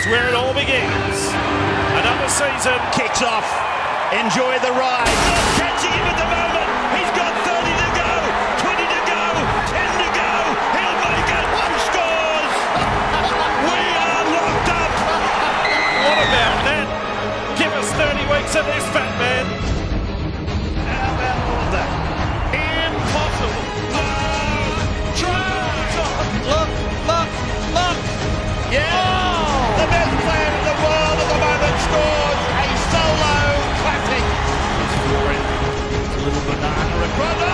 is where it all begins. Another season. Kicks off. Enjoy the ride. Not catching him at the moment. He's got 30 to go. 20 to go. 10 to go. He'll make it. He scores. We are locked up. What about that? Give us 30 weeks of this, fat man. How about all of that? Impossible. Look. Yeah. Oh. The best player in the world at the moment scores a solo classic. It's for it. It's a little banana across.